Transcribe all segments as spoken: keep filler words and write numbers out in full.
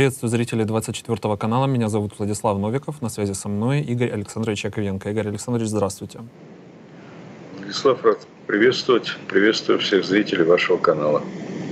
Приветствую зрителей двадцать четвёртого канала. Меня зовут Владислав Новиков. На связи со мной Игорь Александрович Яковенко. Игорь Александрович, здравствуйте. Владислав, рад приветствовать. Приветствую всех зрителей вашего канала.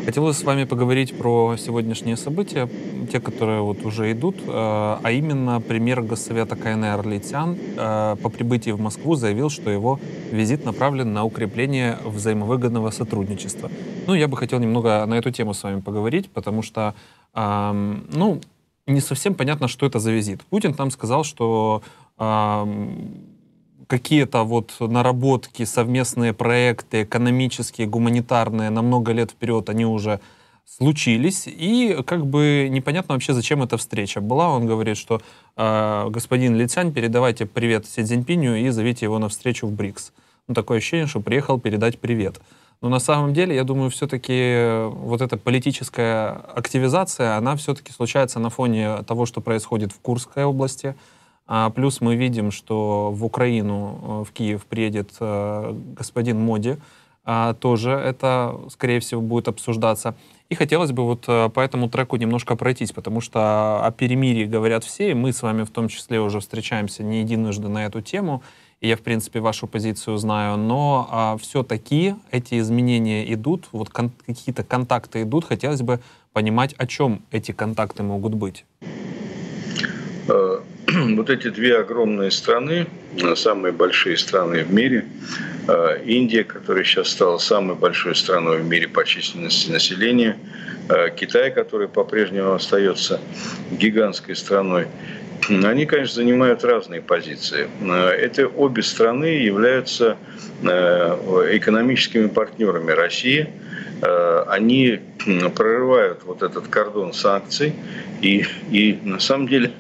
Хотелось с вами поговорить про сегодняшние события, те, которые вот уже идут, а именно премьер Госсовета КНР Ли Цян по прибытии в Москву заявил, что его визит направлен на укрепление взаимовыгодного сотрудничества. Ну, я бы хотел немного на эту тему с вами поговорить, потому что ну, не совсем понятно, что это за визит. Путин там сказал, что э, какие-то вот наработки, совместные проекты, экономические, гуманитарные, на много лет вперед они уже случились. И как бы непонятно вообще, зачем эта встреча была. Он говорит, что э, господин Ли Цянь, передавайте привет Си Цзиньпиню и зовите его на встречу в Брикс. Ну, такое ощущение, что приехал передать привет. Но на самом деле, я думаю, все-таки вот эта политическая активизация, она все-таки случается на фоне того, что происходит в Курской области. А плюс мы видим, что в Украину, в Киев приедет господин Моди. А тоже это, скорее всего, будет обсуждаться. И хотелось бы вот по этому треку немножко пройтись, потому что о перемирии говорят все, и мы с вами в том числе уже встречаемся не единожды на эту тему. Я, в принципе, вашу позицию знаю, но а, все-таки эти изменения идут, вот кон какие-то контакты идут. Хотелось бы понимать, о чем эти контакты могут быть. Вот эти две огромные страны, самые большие страны в мире, Индия, которая сейчас стала самой большой страной в мире по численности населения, Китай, который по-прежнему остается гигантской страной, они, конечно, занимают разные позиции. Это обе страны являются экономическими партнерами России. Они прорывают вот этот кордон санкций. И, и на самом деле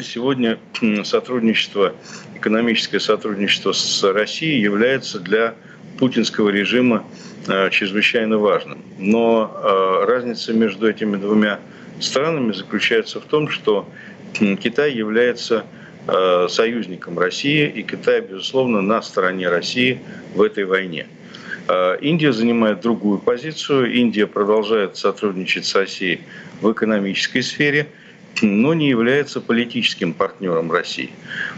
сегодня сотрудничество, экономическое сотрудничество с Россией является для путинского режима чрезвычайно важным. Но разница между этими двумя странами заключается в том, что Китай является э, союзником России, и Китай, безусловно, на стороне России в этой войне. Э, Индия занимает другую позицию. Индия продолжает сотрудничать с Россией в экономической сфере, но не является политическим партнером России.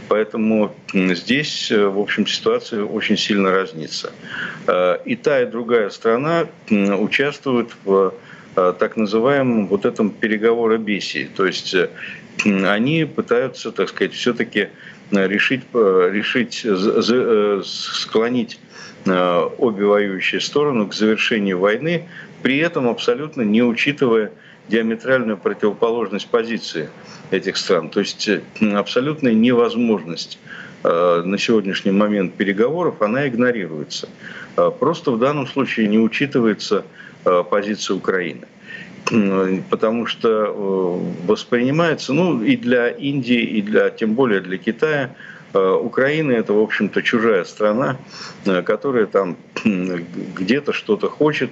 Поэтому здесь, в общем, ситуация очень сильно разнится. Э, и та, и другая страна э, участвуют в э, так называемом вот этом переговоробесии, то есть они пытаются, так сказать, все-таки решить, решить, склонить обе воюющие стороны к завершению войны, при этом абсолютно не учитывая диаметральную противоположность позиции этих стран. То есть абсолютная невозможность на сегодняшний момент переговоров, она игнорируется. Просто в данном случае не учитывается позиция Украины. Потому что воспринимается, ну и для Индии, и для, тем более для Китая, Украина — это, в общем-то, чужая страна, которая там где-то что-то хочет,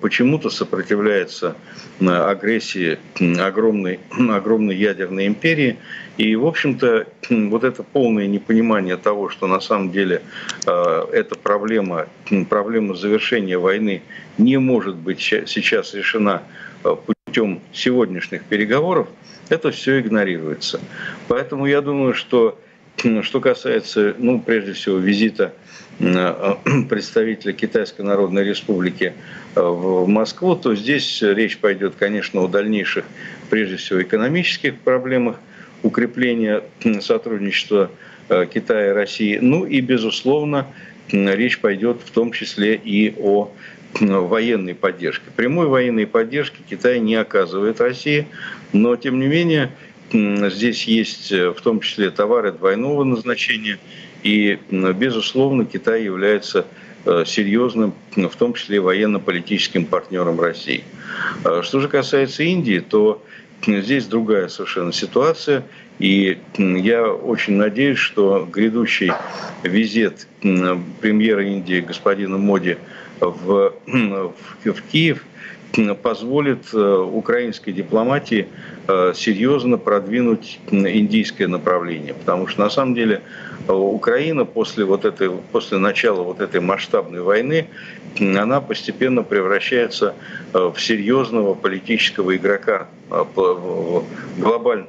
почему-то сопротивляется агрессии огромной, огромной ядерной империи. И, в общем-то, вот это полное непонимание того, что на самом деле эта проблема, проблема завершения войны не может быть сейчас решена путем сегодняшних переговоров, это все игнорируется. Поэтому я думаю, что что касается, ну, прежде всего, визита представителя Китайской Народной Республики в Москву, то здесь речь пойдет, конечно, о дальнейших, прежде всего, экономических проблемах, укрепления сотрудничества Китая и России. Ну и, безусловно, речь пойдет в том числе и о военной поддержке. Прямой военной поддержки Китай не оказывает России, но, тем не менее, здесь есть в том числе товары двойного назначения, и, безусловно, Китай является серьезным, в том числе военно-политическим партнером России. Что же касается Индии, то здесь другая совершенно ситуация, и я очень надеюсь, что грядущий визит премьера Индии господина Моди в, в Киев позволит украинской дипломатии серьезно продвинуть индийское направление. Потому что на самом деле Украина после, вот этой, после начала вот этой масштабной войны, она постепенно превращается в серьезного политического игрока глобаль,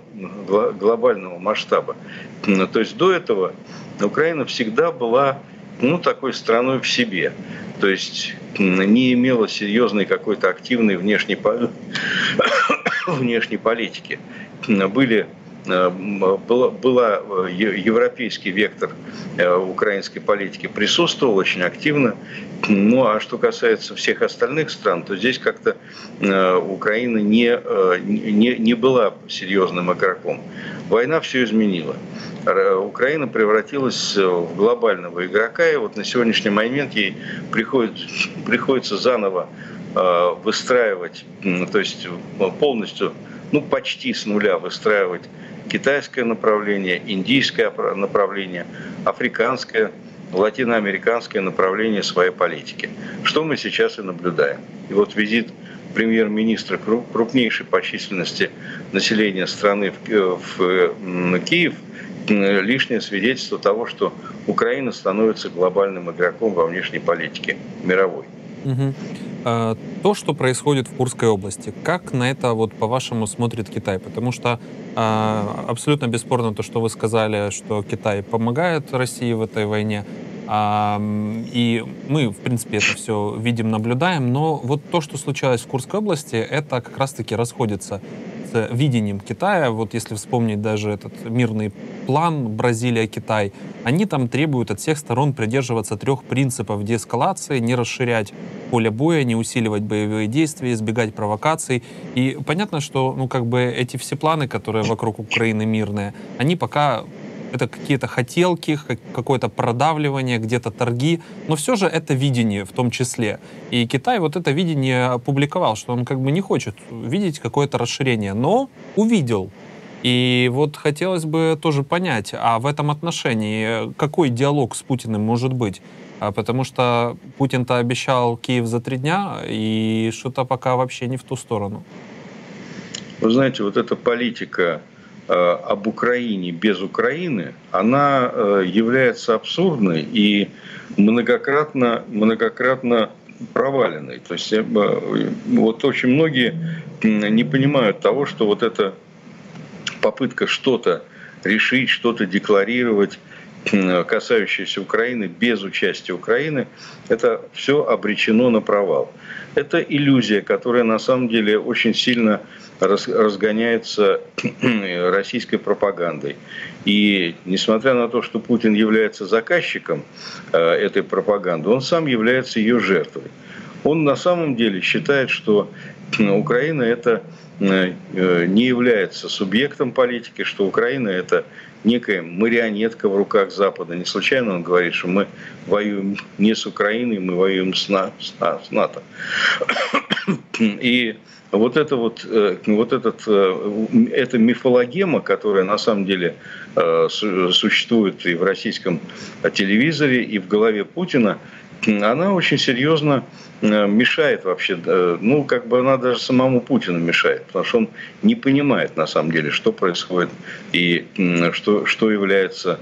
глобального масштаба. То есть до этого Украина всегда была ну, такой страной в себе. То есть не имела серьезной какой-то активной внешней, внешней политики. Были, была, была европейский вектор украинской политики, присутствовал очень активно. Ну а что касается всех остальных стран, то здесь как-то Украина не, не, не была серьезным игроком. Война все изменила. Украина превратилась в глобального игрока, и вот на сегодняшний момент ей приходится, приходится заново выстраивать, то есть полностью, ну почти с нуля выстраивать китайское направление, индийское направление, африканское, латиноамериканское направление своей политики. Что мы сейчас и наблюдаем. И вот визит премьер-министра крупнейшей по численности населения страны в Киев лишнее свидетельство того, что Украина становится глобальным игроком во внешней политике, мировой. Угу. А то, что происходит в Курской области, как на это, вот, по-вашему, смотрит Китай? Потому что а, абсолютно бесспорно то, что вы сказали, что Китай помогает России в этой войне. А, и мы, в принципе, это все видим, наблюдаем. Но вот то, что случилось в Курской области, это как раз-таки расходится с видением Китая. Вот если вспомнить даже этот мирный план Бразилия-Китай, они там требуют от всех сторон придерживаться трех принципов деэскалации: не расширять поле боя, не усиливать боевые действия, избегать провокаций. И понятно, что ну, как бы эти все планы, которые вокруг Украины мирные, они пока... Это какие-то хотелки, какое-то продавливание, где-то торги. Но все же это видение в том числе. И Китай вот это видение опубликовал, что он как бы не хочет видеть какое-то расширение, но увидел. И вот хотелось бы тоже понять, а в этом отношении какой диалог с Путиным может быть? Потому что Путин-то обещал Киев за три дня, и что-то пока вообще не в ту сторону. Вы знаете, вот эта политика об Украине без Украины, она является абсурдной и многократно, многократно проваленной. То есть вот очень многие не понимают того, что вот эта попытка что-то решить, что-то декларировать, касающиеся Украины, без участия Украины, это все обречено на провал. Это иллюзия, которая на самом деле очень сильно разгоняется российской пропагандой. И несмотря на то, что Путин является заказчиком этой пропаганды, он сам является ее жертвой. Он на самом деле считает, что Украина это не является субъектом политики, что Украина это некая марионетка в руках Запада. Не случайно он говорит, что мы воюем не с Украиной, мы воюем с НАТО. И вот, это вот, вот этот, эта мифологема, которая на самом деле существует и в российском телевизоре, и в голове Путина, она очень серьезно мешает вообще, ну, как бы она даже самому Путину мешает, потому что он не понимает, на самом деле, что происходит и что, что является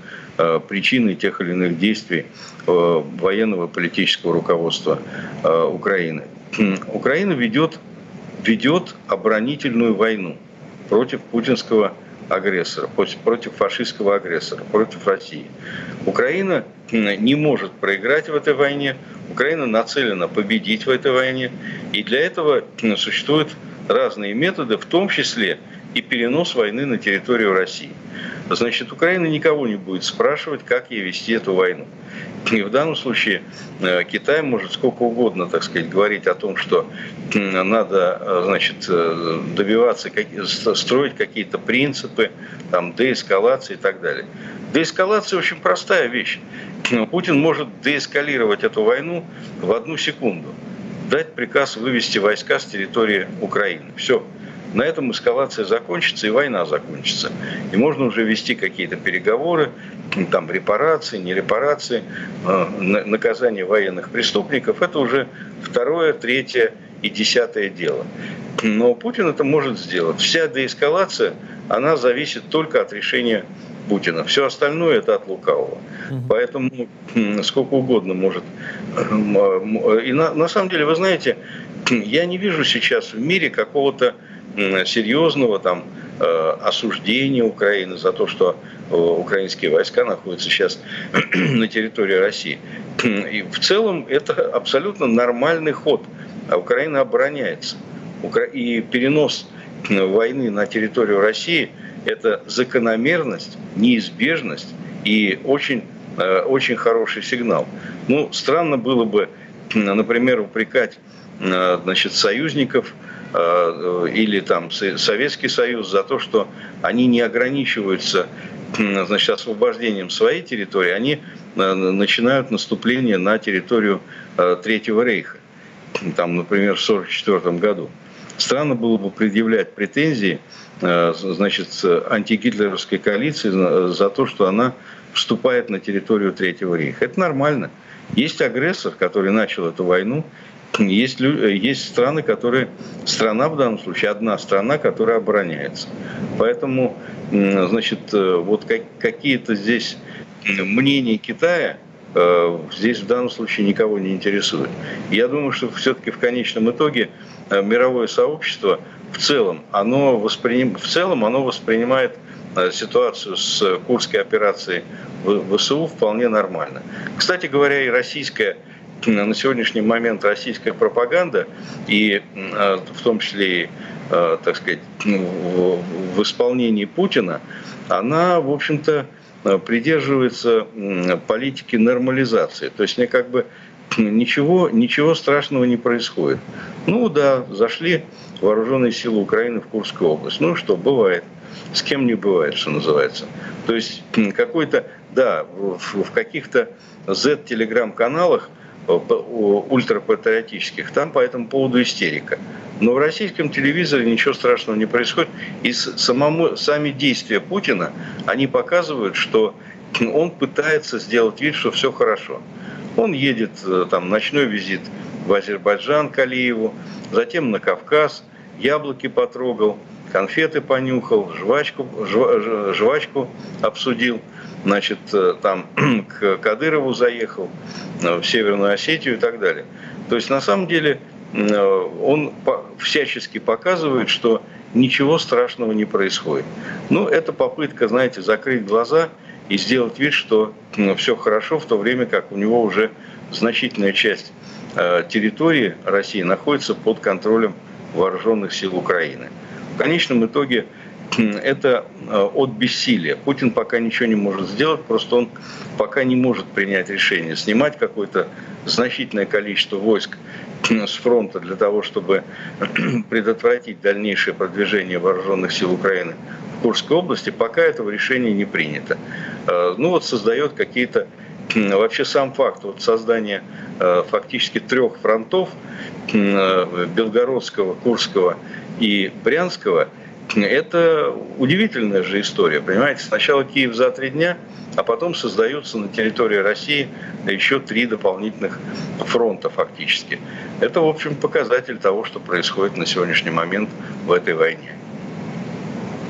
причиной тех или иных действий военного и политического руководства Украины. Украина ведет, ведет оборонительную войну против путинского агрессора, против фашистского агрессора, против России. Украина не может проиграть в этой войне, Украина нацелена победить в этой войне, и для этого существуют разные методы, в том числе и перенос войны на территорию России. Значит, Украина никого не будет спрашивать, как ей вести эту войну. И в данном случае Китай может сколько угодно, так сказать, говорить о том, что надо, значит, добиваться, строить какие-то принципы, там, деэскалации и так далее. Деэскалация очень простая вещь. Путин может деэскалировать эту войну в одну секунду, дать приказ вывести войска с территории Украины. Все. На этом эскалация закончится и война закончится. И можно уже вести какие-то переговоры, там репарации, не репарации, наказание военных преступников. Это уже второе, третье и десятое дело. Но Путин это может сделать. Вся деэскалация, она зависит только от решения Путина. Все остальное это от лукавого. Поэтому сколько угодно может. И на, на самом деле, вы знаете, я не вижу сейчас в мире какого-то серьезного там осуждения Украины за то, что украинские войска находятся сейчас на территории России. И в целом это абсолютно нормальный ход. А Украина обороняется. И перенос войны на территорию России – это закономерность, неизбежность и очень, очень хороший сигнал. Ну, странно было бы, например, упрекать, значит, союзников или там Советский Союз за то, что они не ограничиваются, значит, освобождением своей территории, они начинают наступление на территорию Третьего Рейха, там, например, в сорок четвёртом году. Странно было бы предъявлять претензии, значит, антигитлеровской коалиции за то, что она вступает на территорию Третьего Рейха. Это нормально. Есть агрессор, который начал эту войну. Есть, есть страны, которые... Страна в данном случае, одна страна, которая обороняется. Поэтому, значит, вот как, какие-то здесь мнения Китая здесь в данном случае никого не интересует. Я думаю, что все-таки в конечном итоге мировое сообщество в целом, оно восприним... в целом оно воспринимает ситуацию с Курской операцией ВСУ вполне нормально. Кстати говоря, и российская, на сегодняшний момент российская пропаганда, и в том числе, так сказать, в исполнении Путина, она, в общем-то, придерживается политики нормализации. То есть, мне как бы ничего, ничего страшного не происходит. Ну да, зашли вооруженные силы Украины в Курскую область. Ну что, бывает. С кем не бывает, что называется. То есть, какой-то, да, в каких-то Z-телеграм-каналах ультрапатриотических, там по этому поводу истерика. Но в российском телевизоре ничего страшного не происходит. И самому, сами действия Путина, они показывают, что он пытается сделать вид, что все хорошо. Он едет, там, ночной визит в Азербайджан к Алиеву, затем на Кавказ, яблоки потрогал, конфеты понюхал, жвачку, жва, жвачку обсудил. Значит, там к Кадырову заехал, в Северную Осетию и так далее. То есть, на самом деле, он всячески показывает, что ничего страшного не происходит. Ну, это попытка, знаете, закрыть глаза и сделать вид, что все хорошо, в то время как у него уже значительная часть территории России находится под контролем вооруженных сил Украины. В конечном итоге это от бессилия. Путин пока ничего не может сделать, просто он пока не может принять решение снимать какое-то значительное количество войск с фронта для того, чтобы предотвратить дальнейшее продвижение вооруженных сил Украины в Курской области. Пока этого решения не принято. Ну вот создает какие-то... Вообще сам факт вот создания фактически трех фронтов, Белгородского, Курского и Брянского, это удивительная же история, понимаете? Сначала Киев за три дня, а потом создаются на территории России еще три дополнительных фронта фактически. Это, в общем, показатель того, что происходит на сегодняшний момент в этой войне.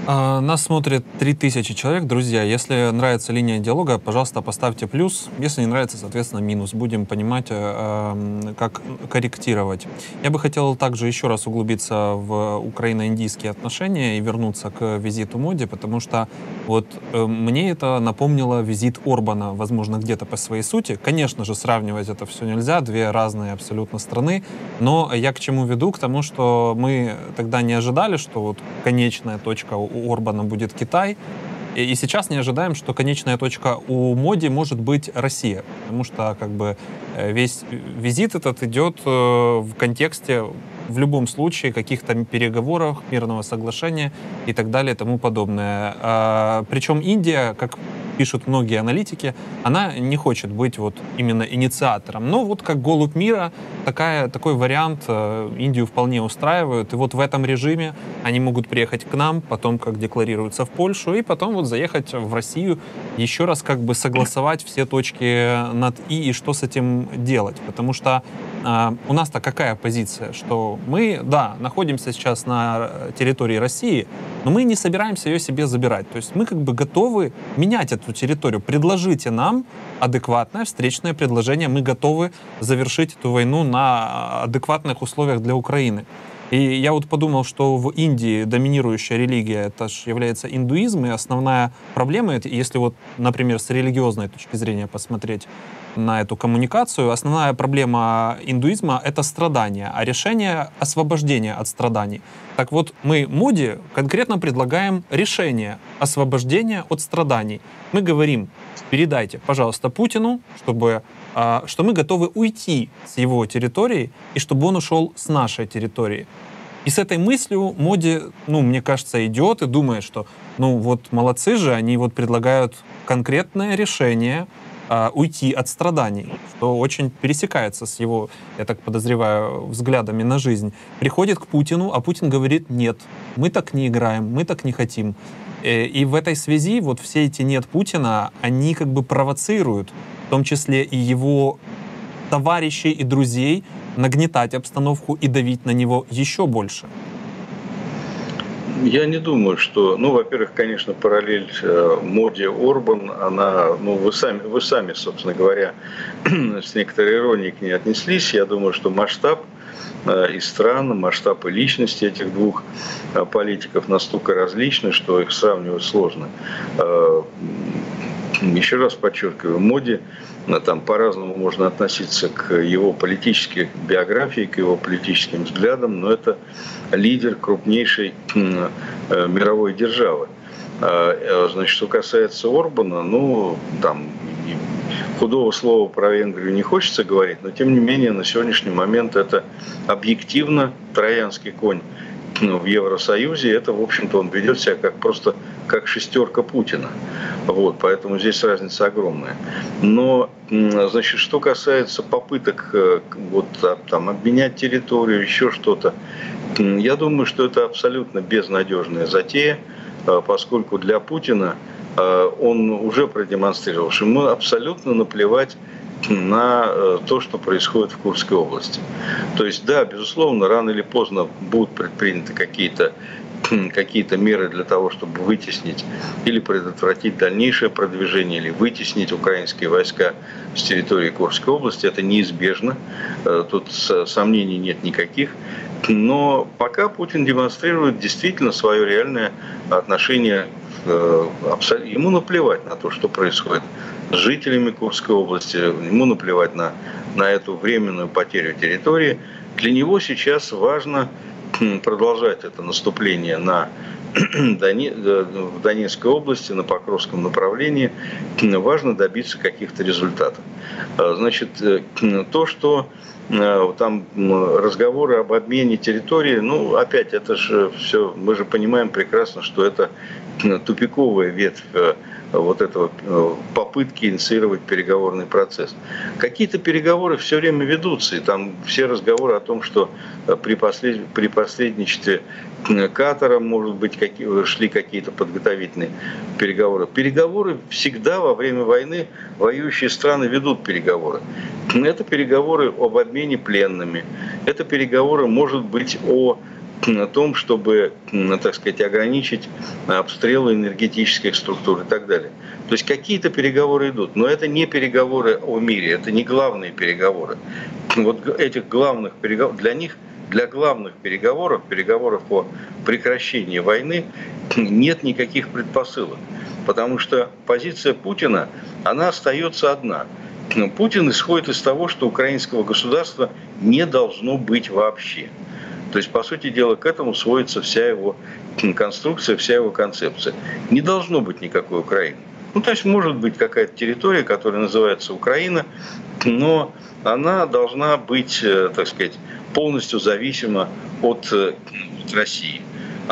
Нас смотрит три тысячи человек, друзья. Если нравится линия диалога, пожалуйста, поставьте плюс. Если не нравится, соответственно, минус. Будем понимать, как корректировать. Я бы хотел также еще раз углубиться в украино-индийские отношения и вернуться к визиту Моди, потому что вот мне это напомнило визит Орбана, возможно, где-то по своей сути. Конечно же, сравнивать это все нельзя, две разные абсолютно страны. Но я к чему веду? К тому, что мы тогда не ожидали, что вот конечная точка у у Орбана будет Китай. И сейчас не ожидаем, что конечная точка у Моди может быть Россия. Потому что как бы весь визит этот идет в контексте в любом случае каких-то переговоров, мирного соглашения и так далее и тому подобное. Причем Индия, как пишут многие аналитики, она не хочет быть вот именно инициатором. Но вот как голубь мира такая, такой вариант Индию вполне устраивает. И вот в этом режиме они могут приехать к нам, потом, как декларируется, в Польшу, и потом вот заехать в Россию, еще раз как бы согласовать все точки над «и» и что с этим делать. Потому что э, у нас-то какая позиция? Что мы, да, находимся сейчас на территории России, но мы не собираемся ее себе забирать. То есть мы как бы готовы менять эту территорию. Предложите нам адекватное встречное предложение. Мы готовы завершить эту войну на адекватных условиях для Украины. И я вот подумал, что в Индии доминирующая религия, это же является индуизм, и основная проблема, если вот, например, с религиозной точки зрения посмотреть на эту коммуникацию, основная проблема индуизма — это страдания, а решение — освобождение от страданий. Так вот, мы Моди конкретно предлагаем решение освобождения от страданий. Мы говорим, передайте, пожалуйста, Путину, чтобы... что мы готовы уйти с его территории, и чтобы он ушел с нашей территории. И с этой мыслью Моди, ну, мне кажется, идет и думает, что, ну, вот молодцы же, они вот предлагают конкретное решение а, уйти от страданий, что очень пересекается с его, я так подозреваю, взглядами на жизнь. Приходит к Путину, а Путин говорит: нет, мы так не играем, мы так не хотим. И в этой связи вот все эти «нет» Путина, они как бы провоцируют, в том числе и его товарищей и друзей, нагнетать обстановку и давить на него еще больше. Я не думаю, что... Ну, во-первых, конечно, параллель э, Моди Орбан, она... Ну, вы сами, вы сами, собственно говоря, с некоторой иронией к ней отнеслись. Я думаю, что масштаб э, и стран, масштаб и личности этих двух э, политиков настолько различны, что их сравнивать сложно. Э, еще раз подчеркиваю, Моди... Там по-разному можно относиться к его политической биографии, к его политическим взглядам, но это лидер крупнейшей мировой державы. Значит, что касается Орбана, ну, там, худого слова про Венгрию не хочется говорить, но, тем не менее, на сегодняшний момент это объективно троянский конь в Евросоюзе. Это, в общем-то, он ведет себя как просто как шестерка Путина. Вот, поэтому здесь разница огромная. Но, значит, что касается попыток вот, там, обменять территорию, еще что-то, я думаю, что это абсолютно безнадежная затея, поскольку для Путина он уже продемонстрировал, что ему абсолютно наплевать на то, что происходит в Курской области. То есть, да, безусловно, рано или поздно будут предприняты какие-то какие-то меры для того, чтобы вытеснить или предотвратить дальнейшее продвижение, или вытеснить украинские войска с территории Курской области. Это неизбежно, тут сомнений нет никаких. Но пока Путин демонстрирует действительно свое реальное отношение, ему наплевать на то, что происходит с жителями Курской области, ему наплевать на, на эту временную потерю территории. Для него сейчас важно продолжать это наступление на, в Донецкой области, на Покровском направлении. Важно добиться каких-то результатов. Значит, то, что там разговоры об обмене территории, ну, опять, это же все, мы же понимаем прекрасно, что это тупиковая ветвь вот этого попытки инициировать переговорный процесс. Какие-то переговоры все время ведутся, и там все разговоры о том, что при, послед... при посредничестве Катара, может быть, какие... шли какие-то подготовительные переговоры. Переговоры всегда во время войны воюющие страны ведут переговоры. Это переговоры об обмене пленными, это переговоры, может быть, о... о том, чтобы, так сказать, ограничить обстрелы энергетических структур и так далее. То есть какие-то переговоры идут, но это не переговоры о мире, это не главные переговоры. Вот этих главных переговоров, для них, для главных переговоров, переговоров о прекращении войны, нет никаких предпосылок. Потому что позиция Путина, она остается одна. Путин исходит из того, что украинского государства не должно быть вообще. То есть, по сути дела, к этому сводится вся его конструкция, вся его концепция. Не должно быть никакой Украины. Ну, то есть, может быть какая-то территория, которая называется Украина, но она должна быть, так сказать, полностью зависима от России.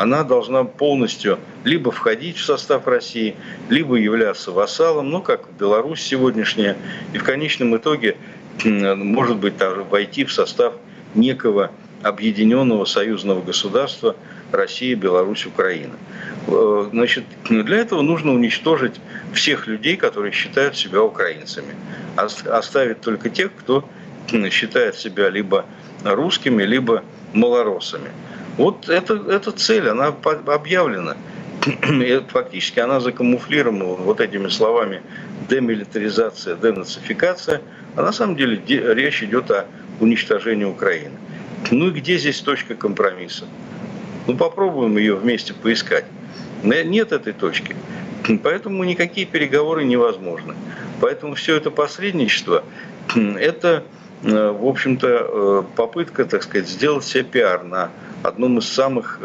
она должна полностью либо входить в состав России, либо являться вассалом, ну как Беларусь сегодняшняя, и в конечном итоге, может быть, даже войти в состав некого объединенного союзного государства Россия, Беларусь, Украина. Значит, для этого нужно уничтожить всех людей, которые считают себя украинцами. Оставить только тех, кто считает себя либо русскими, либо малороссами. Вот это, эта цель, она объявлена. Фактически она закамуфлирована вот этими словами демилитаризация, денацификация. А на самом деле речь идет о уничтожении Украины. Ну и где здесь точка компромисса? Ну попробуем ее вместе поискать. Нет этой точки. Поэтому никакие переговоры невозможны. Поэтому все это посредничество, это, в общем-то, попытка, так сказать, сделать себе пиар на одном из самых,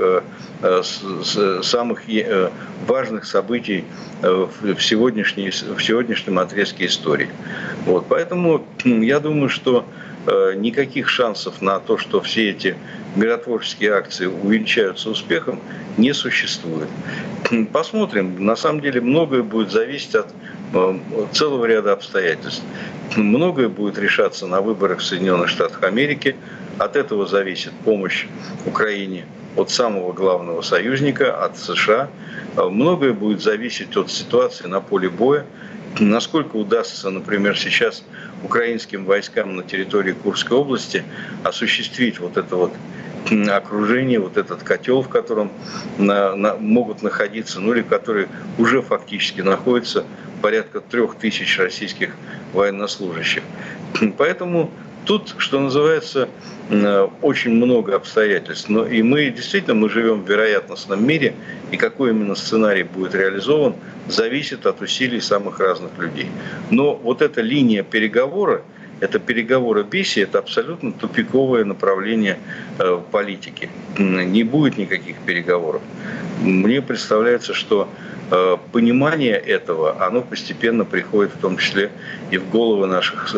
самых важных событий в, сегодняшней, в сегодняшнем отрезке истории. Вот. Поэтому я думаю, что никаких шансов на то, что все эти миротворческие акции увенчаются успехом, не существует. Посмотрим. На самом деле многое будет зависеть от целого ряда обстоятельств. Многое будет решаться на выборах в Соединенных Штатах Америки. От этого зависит помощь Украине от самого главного союзника, от США. Многое будет зависеть от ситуации на поле боя. Насколько удастся, например, сейчас украинским войскам на территории Курской области осуществить вот это вот окружение, вот этот котел, в котором на, на, могут находиться, ну или который уже фактически находится порядка трех тысяч российских военнослужащих. Поэтому тут, что называется, очень много обстоятельств. Но и мы действительно мы живем в вероятностном мире, и какой именно сценарий будет реализован, зависит от усилий самых разных людей. Но вот эта линия переговора, это переговоры Биси, это абсолютно тупиковое направление политики. Не будет никаких переговоров. Мне представляется, что понимание этого, оно постепенно приходит в том числе и в головы наших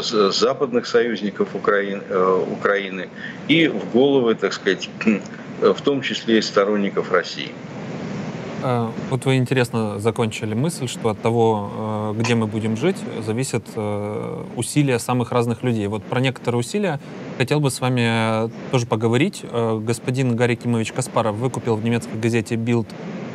западных союзников Украины и в головы, так сказать, в том числе и сторонников России. Вот вы интересно закончили мысль, что от того, где мы будем жить, зависят усилия самых разных людей. Вот про некоторые усилия хотел бы с вами тоже поговорить. Господин Гарри Кимович Каспаров выкупил в немецкой газете «Билд»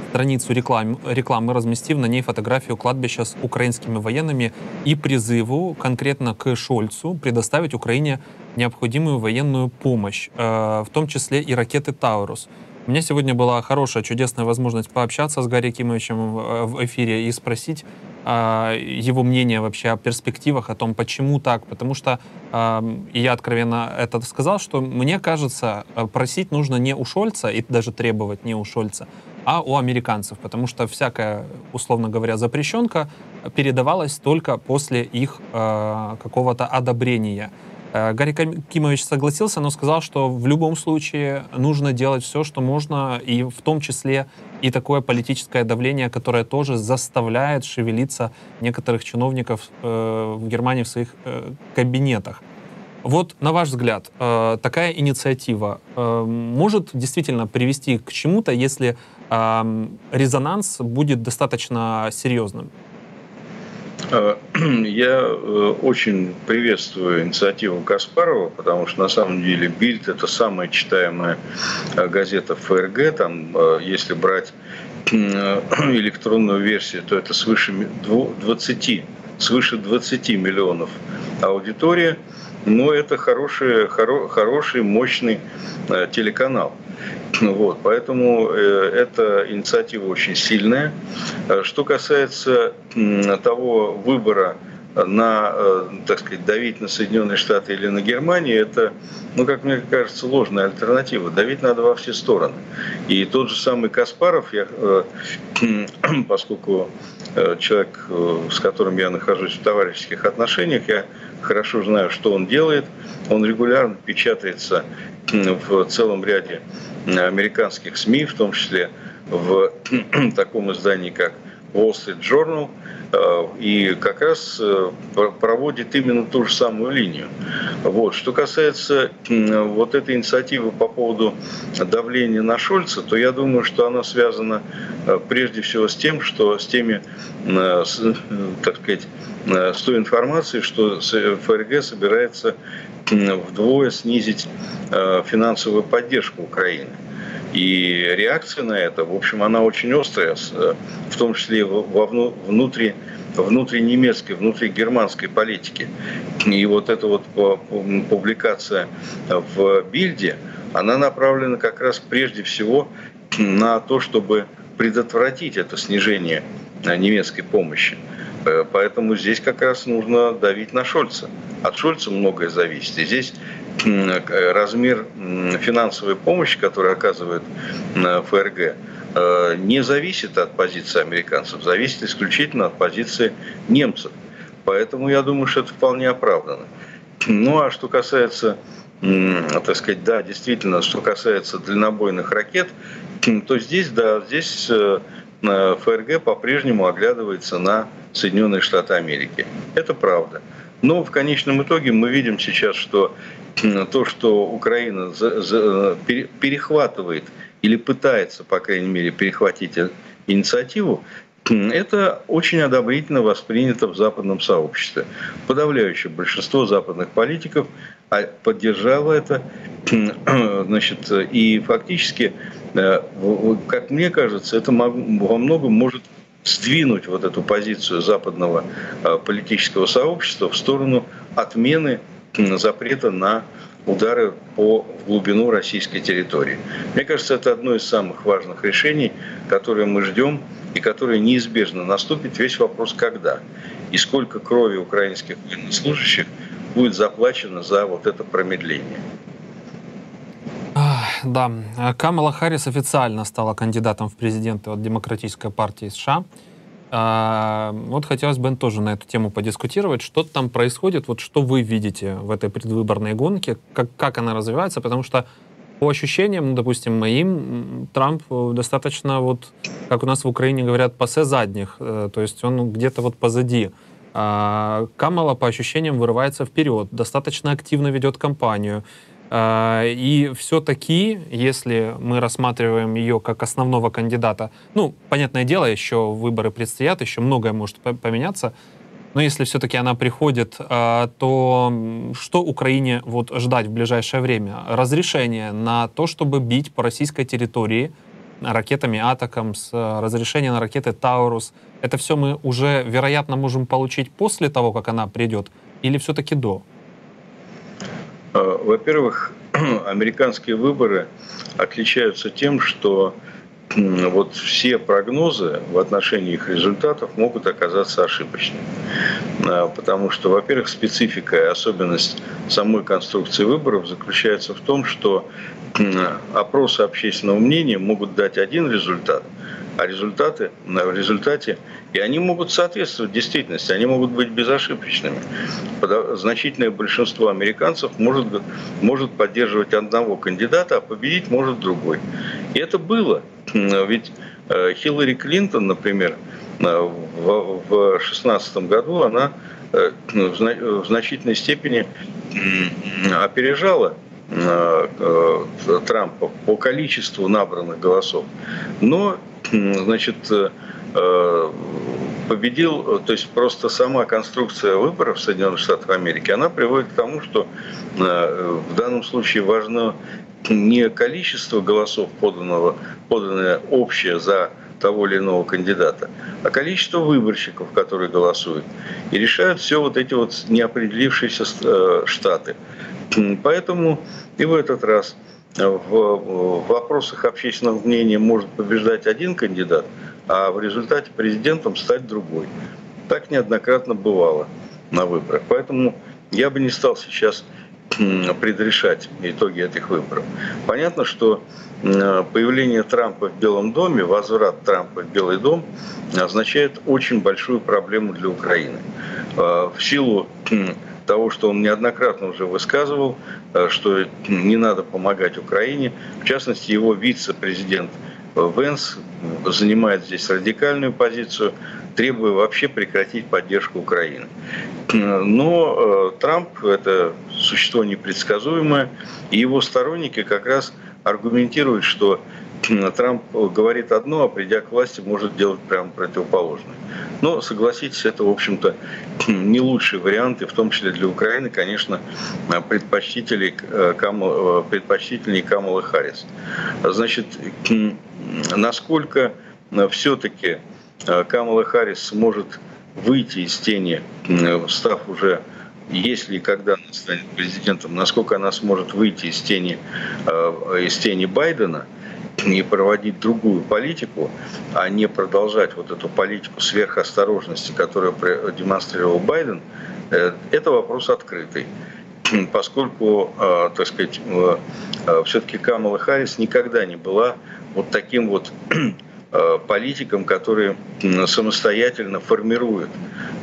страницу реклам, рекламы, разместив на ней фотографию кладбища с украинскими военными и призыву конкретно к Шольцу предоставить Украине необходимую военную помощь, э, в том числе и ракеты «Таурус». У меня сегодня была хорошая, чудесная возможность пообщаться с Гарри Кимовичем в эфире и спросить э, его мнение вообще о перспективах, о том, почему так. Потому что, э, и я откровенно это сказал, что мне кажется, просить нужно не у Шольца, и даже требовать не у Шольца, а у американцев, потому что всякая, условно говоря, запрещенка передавалась только после их э, какого-то одобрения. Э, Гарри Кимович согласился, но сказал, что в любом случае нужно делать все, что можно, и в том числе и такое политическое давление, которое тоже заставляет шевелиться некоторых чиновников э, в Германии в своих э, кабинетах. Вот, на ваш взгляд, такая инициатива может действительно привести к чему-то, если резонанс будет достаточно серьезным? Я очень приветствую инициативу Каспарова, потому что на самом деле «Бильд» — это самая читаемая газета ФРГ. Там, если брать электронную версию, то это свыше двадцати, свыше двадцати миллионов аудитория. Но это хороший, хоро, хороший мощный э, телеканал. Вот, поэтому э, эта инициатива очень сильная. Что касается э, того выбора, на, э, так сказать, давить на Соединенные Штаты или на Германию, это, ну, как мне кажется, ложная альтернатива. Давить надо во все стороны. И тот же самый Каспаров, я, э, э, поскольку э, человек, э, с которым я нахожусь в товарищеских отношениях, я хорошо знаю, что он делает. Он регулярно печатается в целом ряде американских СМИ, в том числе в таком издании, как Wall Street Journal, и как раз проводит именно ту же самую линию. Вот. Что касается вот этой инициативы по поводу давления на Шольца, то я думаю, что она связана прежде всего с тем, что с теми, так сказать, с той информацией, что ФРГ собирается вдвое снизить финансовую поддержку Украины. И реакция на это, в общем, она очень острая, в том числе во внутри, внутри немецкой, внутри германской политики. И вот эта вот публикация в Бильде, она направлена как раз прежде всего на то, чтобы предотвратить это снижение немецкой помощи. Поэтому здесь как раз нужно давить на Шольца. От Шольца многое зависит. И здесь размер финансовой помощи, которую оказывает ФРГ, не зависит от позиции американцев, зависит исключительно от позиции немцев. Поэтому я думаю, что это вполне оправдано. Ну а что касается, так сказать, да, действительно, что касается дальнобойных ракет, то здесь, да, здесь ФРГ по-прежнему оглядывается на Соединенные Штаты Америки. Это правда. Но в конечном итоге мы видим сейчас, что то, что Украина перехватывает или пытается, по крайней мере, перехватить инициативу, это очень одобрительно воспринято в западном сообществе. Подавляющее большинство западных политиков поддержало это. Значит, и фактически, как мне кажется, это во многом может сдвинуть вот эту позицию западного политического сообщества в сторону отмены запрета на удары по глубину российской территории. Мне кажется, это одно из самых важных решений, которые мы ждем и которые неизбежно наступит. Весь вопрос, когда и сколько крови украинских военнослужащих будет заплачено за вот это промедление. Да, Камала Харрис официально стала кандидатом в президенты от Демократической партии США. Вот хотелось бы тоже на эту тему подискутировать. Что там происходит, вот что вы видите в этой предвыборной гонке, как, как она развивается, потому что по ощущениям, ну, допустим, моим, Трамп достаточно, вот, как у нас в Украине говорят, пасе задних, то есть он где-то вот позади. А Камала, по ощущениям, вырывается вперед, достаточно активно ведет кампанию. И все-таки, если мы рассматриваем ее как основного кандидата, ну, понятное дело, еще выборы предстоят, еще многое может поменяться, но если все-таки она приходит, то что Украине вот ждать в ближайшее время? Разрешение на то, чтобы бить по российской территории ракетами «Атакамс», разрешение на ракеты «Таурус». Это все мы уже, вероятно, можем получить после того, как она придет, или все-таки до? Во-первых, американские выборы отличаются тем, что вот все прогнозы в отношении их результатов могут оказаться ошибочными. Потому что, во-первых, специфика и особенность самой конструкции выборов заключается в том, что опросы общественного мнения могут дать один результат, а результаты в результате, и они могут соответствовать действительности, они могут быть безошибочными. Значительное большинство американцев может, может поддерживать одного кандидата, а победить может другой. И это было. Ведь Хиллари Клинтон, например, в две тысячи шестнадцатом году, она в значительной степени опережала Трампа по количеству набранных голосов. Но, значит, победил, то есть просто сама конструкция выборов в Соединенных Штатах Америки, она приводит к тому, что в данном случае важно не количество голосов, поданного, поданное общее за того или иного кандидата, а количество выборщиков, которые голосуют. И решают все вот эти вот неопределившиеся штаты. Поэтому и в этот раз в вопросах общественного мнения может побеждать один кандидат, а в результате президентом стать другой. Так неоднократно бывало на выборах. Поэтому я бы не стал сейчас предрешать итоги этих выборов. Понятно, что появление Трампа в Белом доме, возврат Трампа в Белый дом означает очень большую проблему для Украины. В силу того, что он неоднократно уже высказывал, что не надо помогать Украине, в частности, его вице-президент Венс занимает здесь радикальную позицию, требуя вообще прекратить поддержку Украины. Но Трамп – это существо непредсказуемое, и его сторонники как раз аргументируют, что Трамп говорит одно, а придя к власти, может делать прямо противоположное. Но, согласитесь, это, в общем-то, не лучший вариант, и в том числе для Украины, конечно, предпочтителей Камала, предпочтителей Камалы Харрис. Значит, насколько все-таки Камала Харрис сможет выйти из тени, став уже, если и когда она станет президентом, насколько она сможет выйти из тени, из тени Байдена, и проводить другую политику, а не продолжать вот эту политику сверхосторожности, которую демонстрировал Байден, это вопрос открытый. Поскольку, так сказать, все-таки Камала Харрис никогда не была вот таким вот политикам, которые самостоятельно формируют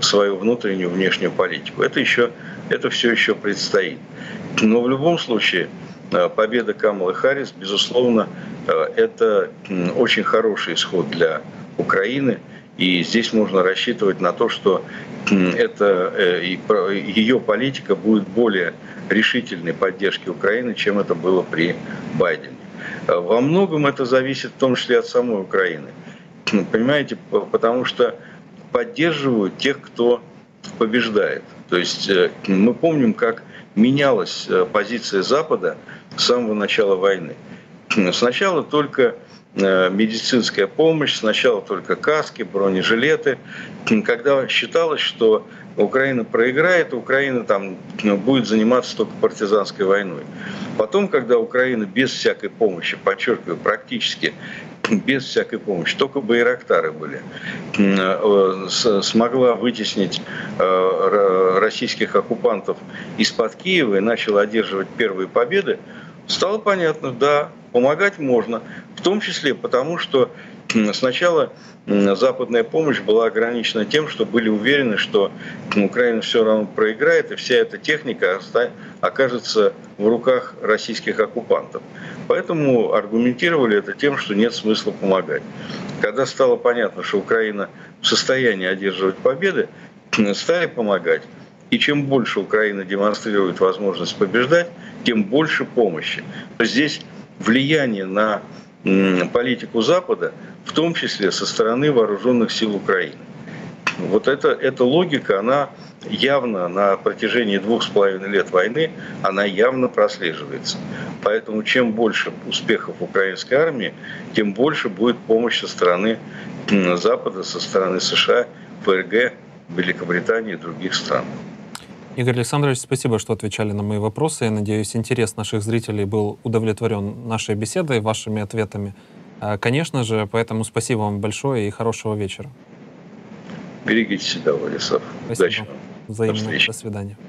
свою внутреннюю и внешнюю политику. Это, еще, это все еще предстоит. Но в любом случае победа Камалы Харрис, безусловно, это очень хороший исход для Украины. И здесь можно рассчитывать на то, что это, ее политика будет более решительной поддержки Украины, чем это было при Байдене. Во многом это зависит в том числе от самой Украины. Понимаете, потому что поддерживают тех, кто побеждает. То есть мы помним, как менялась позиция Запада с самого начала войны. Сначала только медицинская помощь, сначала только каски, бронежилеты. Когда считалось, что Украина проиграет, Украина там будет заниматься только партизанской войной. Потом, когда Украина без всякой помощи, подчеркиваю, практически без всякой помощи, только байрактары были, смогла вытеснить российских оккупантов из-под Киева и начала одерживать первые победы, стало понятно, да, помогать можно, в том числе потому, что сначала западная помощь была ограничена тем, что были уверены, что Украина все равно проиграет, и вся эта техника окажется в руках российских оккупантов. Поэтому аргументировали это тем, что нет смысла помогать. Когда стало понятно, что Украина в состоянии одерживать победы, стали помогать. И чем больше Украина демонстрирует возможность побеждать, тем больше помощи. Здесь влияние на политику Запада, в том числе со стороны вооруженных сил Украины. Вот это, эта логика, она явно на протяжении двух с половиной лет войны, она явно прослеживается. Поэтому чем больше успехов украинской армии, тем больше будет помощь со стороны Запада, со стороны США, ФРГ, Великобритании и других стран. Игорь Александрович, спасибо, что отвечали на мои вопросы. Я надеюсь, интерес наших зрителей был удовлетворен нашей беседой, вашими ответами. Конечно же, поэтому спасибо вам большое и хорошего вечера. Берегите себя, Владислав. Удачи. Взаимно. До, До свидания.